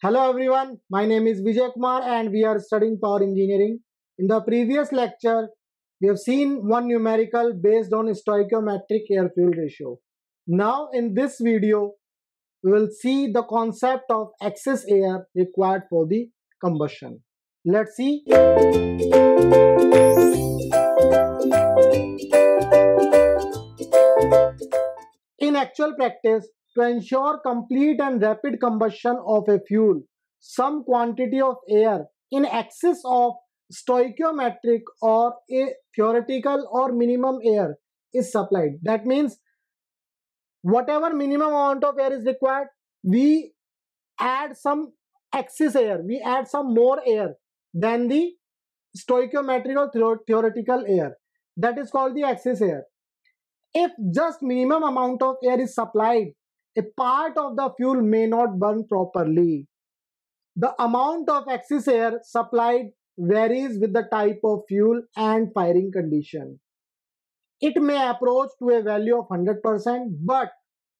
Hello everyone, my name is Vijay Kumar and we are studying power engineering. In the previous lecture, we have seen one numerical based on stoichiometric air-fuel ratio. Now in this video, we will see the concept of excess air required for the combustion. Let's see. In actual practice, to ensure complete and rapid combustion of a fuel, some quantity of air in excess of stoichiometric or a theoretical or minimum air is supplied. That means whatever minimum amount of air is required, we add some excess air, we add some more air than the stoichiometric or theoretical air. That is called the excess air. If just minimum amount of air is supplied, a part of the fuel may not burn properly. The amount of excess air supplied varies with the type of fuel and firing condition. It may approach to a value of 100%, but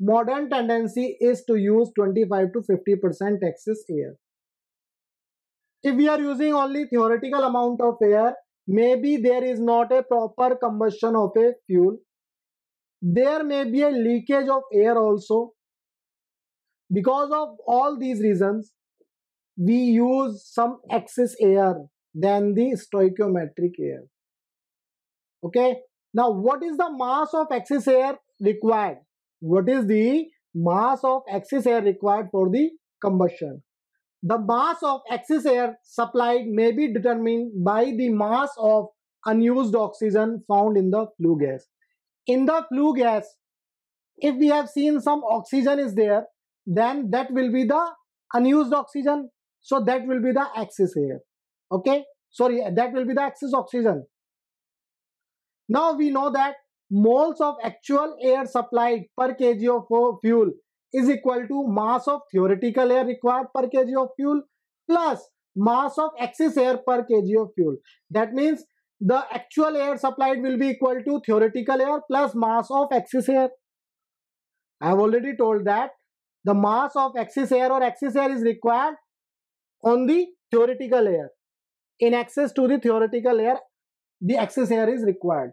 modern tendency is to use 25 to 50% excess air. If we are using only theoretical amount of air, maybe there is not a proper combustion of a fuel. There may be a leakage of air also. Because of all these reasons, we use some excess air than the stoichiometric air. Okay, now what is the mass of excess air required? What is the mass of excess air required for the combustion? The mass of excess air supplied may be determined by the mass of unused oxygen found in the flue gas. In the flue gas, if we have seen some oxygen is there, then that will be the unused oxygen. So that will be the excess air. Okay, sorry, that will be the excess oxygen. Now we know that moles of actual air supplied per kg of fuel is equal to mass of theoretical air required per kg of fuel plus mass of excess air per kg of fuel. That means the actual air supplied will be equal to theoretical air plus mass of excess air. I have already told that the mass of excess air or excess air is required on the theoretical air. In excess to the theoretical air, the excess air is required.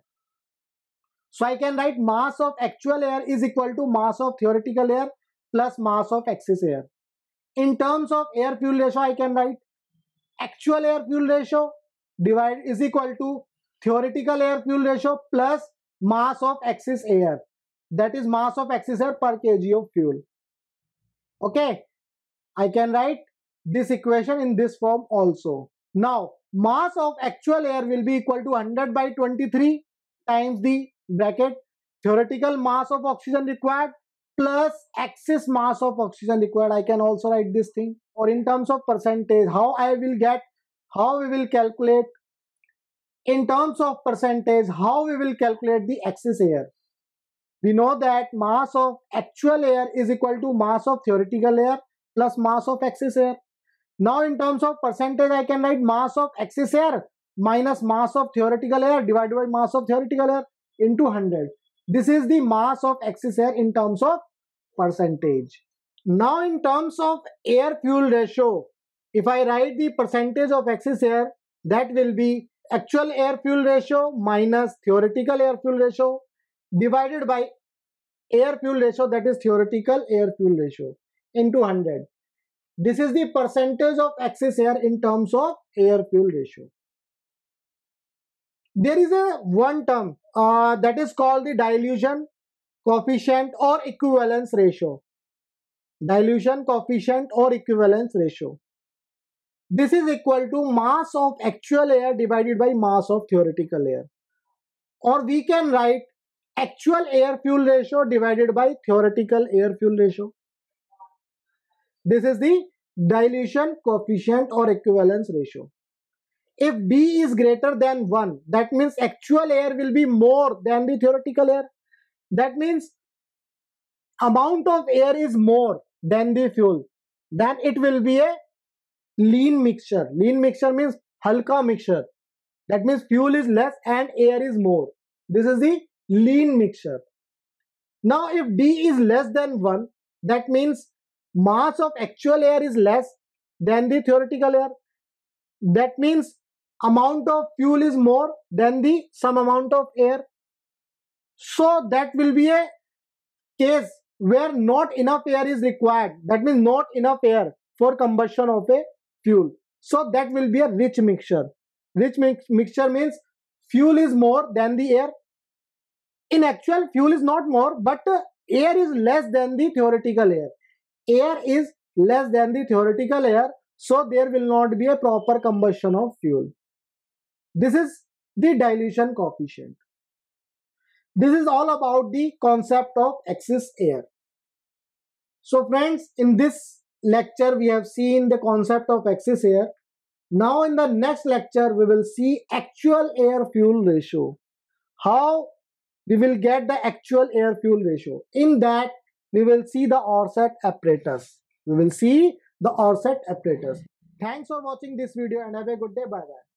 So I can write mass of actual air is equal to mass of theoretical air plus mass of excess air. In terms of air fuel ratio, I can write actual air fuel ratio is equal to theoretical air fuel ratio plus mass of excess air. That is mass of excess air per kg of fuel. Okay, I can write this equation in this form also. Now, mass of actual air will be equal to 100 by 23 times the bracket theoretical mass of oxygen required plus excess mass of oxygen required. I can also write this thing. Or in terms of percentage, how we will calculate in terms of percentage, how we will calculate the excess air. We know that mass of actual air is equal to mass of theoretical air plus mass of excess air. Now in terms of percentage, I can write mass of excess air minus mass of theoretical air divided by mass of theoretical air into 100. This is the mass of excess air in terms of percentage. Now in terms of air fuel ratio, if I write the percentage of excess air, that will be actual air fuel ratio minus theoretical air fuel ratio divided by air fuel ratio, that is theoretical air fuel ratio, into 100. This is the percentage of excess air in terms of air fuel ratio. There is a one term that is called the dilution coefficient or equivalence ratio. Dilution coefficient or equivalence ratio. This is equal to mass of actual air divided by mass of theoretical air. Or we can write actual air fuel ratio divided by theoretical air fuel ratio. This is the dilution coefficient or equivalence ratio. If D is greater than 1, that means actual air will be more than the theoretical air. That means amount of air is more than the fuel. Then it will be a lean mixture. Lean mixture means halka mixture. That means fuel is less and air is more. This is the lean mixture. Now if D is less than 1, that means mass of actual air is less than the theoretical air. That means amount of fuel is more than the some amount of air. So that will be a case where not enough air is required. That means not enough air for combustion of a fuel. So that will be a rich mixture. Rich mixture means fuel is more than the air. In actual, fuel is not more, but air is less than the theoretical air. Air is less than the theoretical air, so there will not be a proper combustion of fuel. This is the dilution coefficient. This is all about the concept of excess air. So friends, in this lecture we have seen the concept of excess air. Now in the next lecture we will see actual air fuel ratio. How we will get the actual air fuel ratio? In that we will see the Orsat apparatus. We will see the Orsat apparatus. Thanks for watching this video and have a good day. Bye bye.